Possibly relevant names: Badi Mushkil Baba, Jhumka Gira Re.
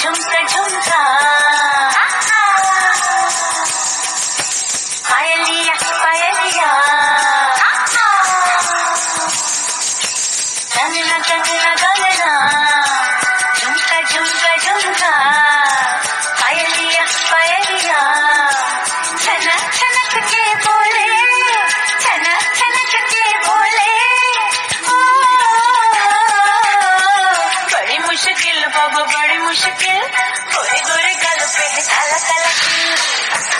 झुमका झुमका पायलिया पायलिया गंगना गंगना गंगना झुमका झुमका झुमका पायलिया पायलिया छनक छनक के बोले छनक छनक के बोले बड़ी मुश्किल बाबा बड़ी मुश्किल गोरे गोरे गल पे काला काला